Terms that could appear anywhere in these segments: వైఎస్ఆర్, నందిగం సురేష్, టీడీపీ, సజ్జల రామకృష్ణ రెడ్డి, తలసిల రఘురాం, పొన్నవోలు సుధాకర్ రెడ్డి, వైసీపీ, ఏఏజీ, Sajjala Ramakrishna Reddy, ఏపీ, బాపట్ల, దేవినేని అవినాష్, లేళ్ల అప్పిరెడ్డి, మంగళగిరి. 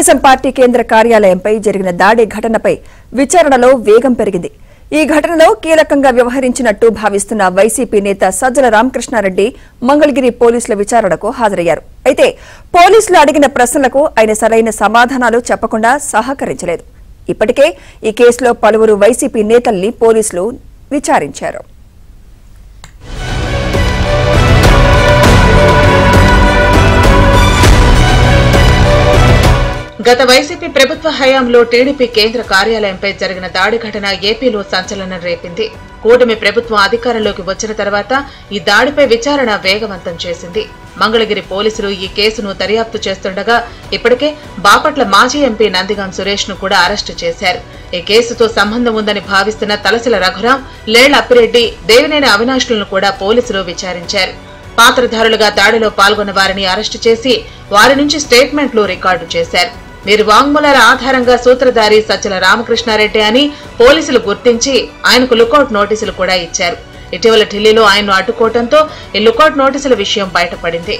Telugu Desam party కేంద్ర కార్యాలయంపై జరిగిన దాడి ఘటనపై విచారణలో వేగం పెరిగింది. ఈ ఘటనలో కీలకంగా వ్యవహరించినట్టు భావిస్తున్న వైసీపీ నేత సజ్జల రామకృష్ణ రెడ్డి మంగళగిరి పోలీసుల విచారణకు హాజరయ్యారు. అయితే పోలీసులు అడిగిన ప్రశ్నలకు ఆయన సరైన సమాధానాలు చెప్పకుండా సహకరించలేదు. ఇప్పటికే ఈ కేసులో పలువురు వైసీపీ నేతల్ని పోలీసులు విచారించారు. గత వైసీపీ ప్రభుత్వ హయాంలో టీడీపీ కేంద్ర కార్యాలయంపై జరిగిన దాడి ఘటన ఏపీలో సంచలనం రేపింది. కూటమి ప్రభుత్వం అధికారంలోకి వచ్చిన తర్వాత ఈ దాడిపై విచారణ వేగవంతం చేసింది. మంగళగిరి పోలీసులు ఈ కేసును దర్యాప్తు చేస్తుండగా ఇప్పటికే బాపట్ల మాజీ ఎంపీ నందిగం సురేష్ ను కూడా అరెస్టు చేశారు. ఈ కేసుతో సంబంధం ఉందని భావిస్తున్న తలసిల రఘురాం, లేళ్ల అప్పిరెడ్డి, దేవినేని అవినాష్ లను కూడా పోలీసులు విచారించారు. పాత్రధారులుగా దాడిలో పాల్గొన్న వారిని అరెస్టు చేసి వారి నుంచి స్టేట్మెంట్లు రికార్డు చేశారు. వీరి వాంగ్మూలాల ఆధారంగా సూత్రధారి సజ్జల రామకృష్ణారెడ్డి అని పోలీసులు గుర్తించి ఆయనకు లుకౌట్ నోటీసులు కూడా ఇచ్చారు. ఇటీవల ఢిల్లీలో ఆయన్ను అడ్డుకోవడంతో ఈ లుకౌట్ నోటీసుల విషయం బయటపడింది.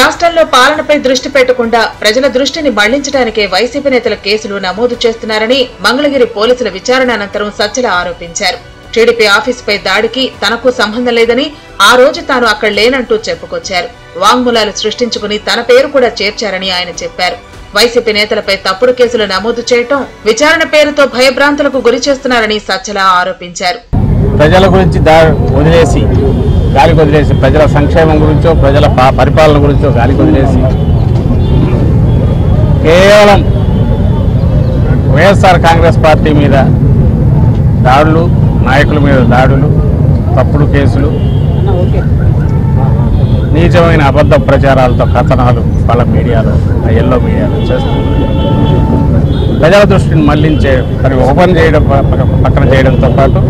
రాష్ట్రంలో పాలనపై దృష్టి పెట్టకుండా ప్రజల దృష్టిని మళ్లించడానికే వైసీపీ నేతల కేసులు నమోదు చేస్తున్నారని మంగళగిరి పోలీసుల విచారణ అనంతరం సజ్జల ఆరోపించారు. టీడీపీ ఆఫీసుపై దాడికి తనకు సంబంధం లేదని ఆ రోజు తాను అక్కడ లేనంటూ చెప్పుకొచ్చారు. వాంగ్మూలాలు సృష్టించుకుని తన పేరు కూడా చేర్చారని ఆయన చెప్పారు. వైసీపీ నేతలపై తప్పుడు కేసులు నమోదు చేయటం, విచారణ పేరుతో భయభ్రాంతులకు గురి చేస్తున్నారని సజ్జల ఆరోపించారు. ప్రజల గురించి గాలికొదిలేసి, ప్రజల సంక్షేమం గురించో ప్రజల పరిపాలన గురించో గాలికొదిలేసి కేవలం వైఎస్ఆర్ కాంగ్రెస్ పార్టీ మీద దాడులు, నాయకుల మీద దాడులు, తప్పుడు కేసులు, నీచమైన అబద్ధ ప్రచారాలతో కథనాలు వాళ్ళ మీడియాలో, ఎల్లో మీడియాలో చేస్తున్నారు. ప్రజల దృష్టిని మళ్లించే మరి ఓపెన్ చేయడం పక్కన చేయడంతో పాటు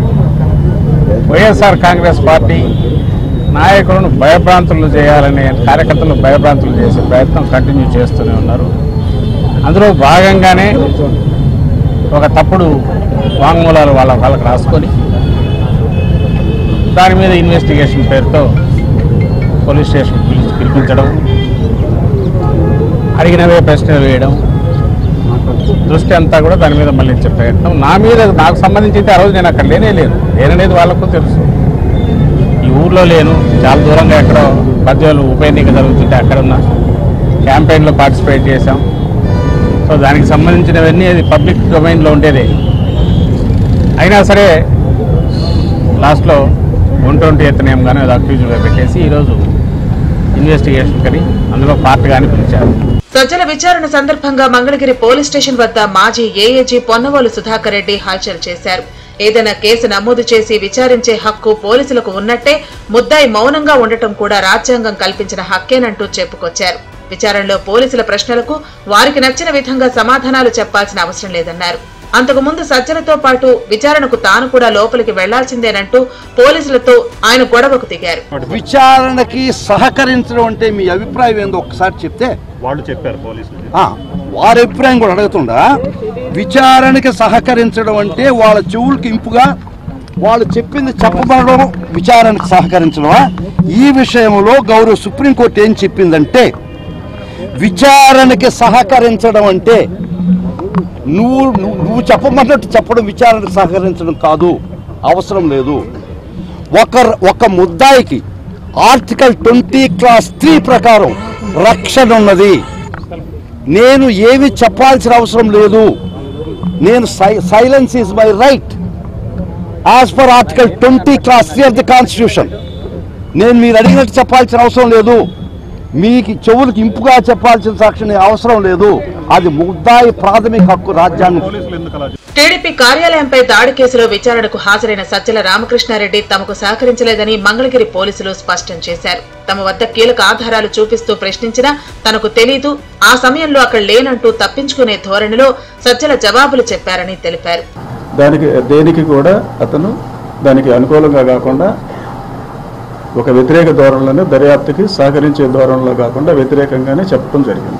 వైఎస్ఆర్ కాంగ్రెస్ పార్టీ నాయకులను భయభ్రాంతులు చేయాలనే, కార్యకర్తలను భయభ్రాంతులు చేసే ప్రయత్నం కంటిన్యూ చేస్తూనే ఉన్నారు. అందులో భాగంగానే ఒక తప్పుడు వాంగ్మూలాలు వాళ్ళకి రాసుకొని దాని మీద ఇన్వెస్టిగేషన్ పేరుతో పోలీస్ స్టేషన్ పిలిపించడం, అడిగినవే ప్రశ్నలు వేయడం, దృష్టి అంతా కూడా దాని మీద మళ్లించే ప్రయత్నం. నా మీద, నాకు సంబంధించి అయితే ఆ రోజు నేను అక్కడ లేననేది వాళ్ళకు తెలుసు. ఈ ఊర్లో లేను, చాలా దూరంగా ఎక్కడో పద్యాలు ఉప ఎన్నిక జరుగుతుంటే అక్కడున్న క్యాంపెయిన్లో పార్టిసిపేట్ చేశాం. సో దానికి సంబంధించినవన్నీ అది పబ్లిక్ డొమైన్లో ఉండేదే. అయినా సరే లాస్ట్లో 120 ఎత్తనేంగానే అది అక్యూజ్గా పెట్టేసి ఈరోజు ఇన్వెస్టిగేషన్ కని అందులో పార్ట్గానే పిలిచారు. సజ్జల విచారణ సందర్భంగా మంగళగిరి పోలీస్ స్టేషన్ వద్ద మాజీ ఏఏజీ పొన్నవోలు సుధాకర్ రెడ్డి హాజరు చేశారు. ఏదైనా కేసు నమోదు చేసి విచారించే హక్కు పోలీసులకు ఉన్నట్టే ముద్దాయి మౌనంగా ఉండటం కూడా రాజ్యాంగం కల్పించిన హక్కేనంటూ చెప్పుకొచ్చారు. విచారణలో పోలీసుల ప్రశ్నలకు వారికి నచ్చిన విధంగా సమాధానాలు చెప్పాల్సిన అవసరం లేదన్నారు. అంతకుముందు సజ్జలతో పాటు విచారణకు తాను కూడా లోపలికి వెళ్లాల్సిందేనంటూ పోలీసులతో ఆయన గొడవకు దిగారు. విచారణకి సహకరించడం అంటే మీ అభిప్రాయం ఏందో ఒకసారి చెప్తే వాళ్ళు చెప్పారు. పోలీసులు వారి అభిప్రాయం కూడా అడుగుతుండ విచారణకి సహకరించడం అంటే వాళ్ళ చెవులకి ఇంపుగా వాళ్ళు చెప్పింది చెప్పబడడం విచారణకు సహకరించడమా? ఈ విషయంలో గౌరవ సుప్రీంకోర్టు ఏం చెప్పిందంటే విచారణకి సహకరించడం అంటే నువ్వు చెప్పమన్నట్టు చెప్పడం విచారణకు సహకరించడం కాదు, అవసరం లేదు. ఒక ముద్దాయికి ఆర్టికల్ 20 క్లాస్ 3 ప్రకారం రక్షణ ఉన్నది. నేను ఏమి చెప్పాల్సిన అవసరం లేదు. నేను silence is my right as per article 20 clause 3 of the constitution. నేను మీరు అడిగినట్టు చెప్పాల్సిన అవసరం లేదు. మీకు చెవులకు ఇంపుగా చెప్పాల్సిన సాక్షి అవసరం లేదు. అది ముద్దాయి ప్రాథమిక హక్కు రాజ్యాంగం. టీడీపీ కార్యాలయంపై దాడి కేసులో విచారణకు హాజరైన సజ్జల రామకృష్ణారెడ్డి తమకు సహకరించలేదని మంగళగిరి పోలీసులు స్పష్టం చేశారు. తమ వద్ద కీలక ఆధారాలు చూపిస్తూ ప్రశ్నించినా తనకు తెలీదు, ఆ సమయంలో అక్కడ లేనంటూ తప్పించుకునే ధోరణిలో సజ్జల జవాబులు చెప్పారని తెలిపారు. దేనికి కూడా అతను దానికి అనుకూలంగా కాకుండా ఒక వ్యతిరేక ధోరణిలోనే, దర్యాప్తుకి సహకరించే ధోరణిలో కాకుండా వ్యతిరేకంగానే చెప్పడం జరిగింది.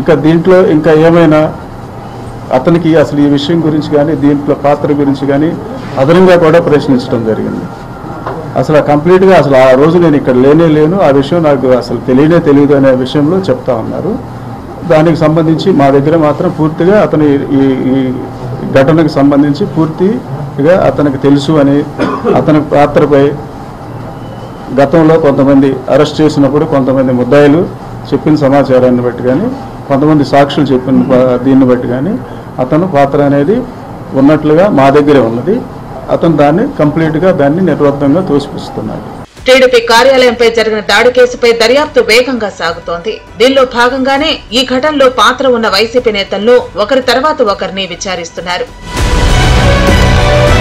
ఇంకా దీంట్లో ఇంకా ఏమైనా అతనికి అసలు ఈ విషయం గురించి కానీ, దీంట్లో పాత్ర గురించి కానీ అదనంగా కూడా ప్రశ్నించడం జరిగింది. అసలు కంప్లీట్ గా అసలు ఆ రోజు నేను ఇక్కడ లేనే లేను ఆ విషయం నాకు అసలు తెలియనే తెలియదు అనే విషయంలో చెప్తా ఉన్నారు దానికి సంబంధించి మా దగ్గర మాత్రం పూర్తిగా అతను ఈ ఘటనకు సంబంధించి పూర్తిగా అతనికి తెలుసు అని అతని పాత్రపై గతంలో కొంతమంది అరెస్ట్ చేసినప్పుడు కొంతమంది ముద్దాయిలు చెప్పిన సమాచారాన్ని బట్టి కానీ కొంతమంది సాక్షులు చెప్పిన దీన్ని బట్టి కానీ అతను పాత్ర అనేది ఉన్నట్లుగా మా దగ్గరే ఉన్నది అతను దాన్ని కంప్లీట్ గా దాన్ని నిర్వర్తంగా తోసిపుస్తున్నాడు టీడీపీ కార్యాలయంపై జరిగిన దాడి కేసుపై దర్యాప్తు వేగంగా సాగుతోంది దీనిలో భాగంగానే ఈ ఘటనలో పాత్ర ఉన్న వైసీపీ నేతలను ఒకరి తర్వాత ఒకరిని విచారిస్తున్నారు।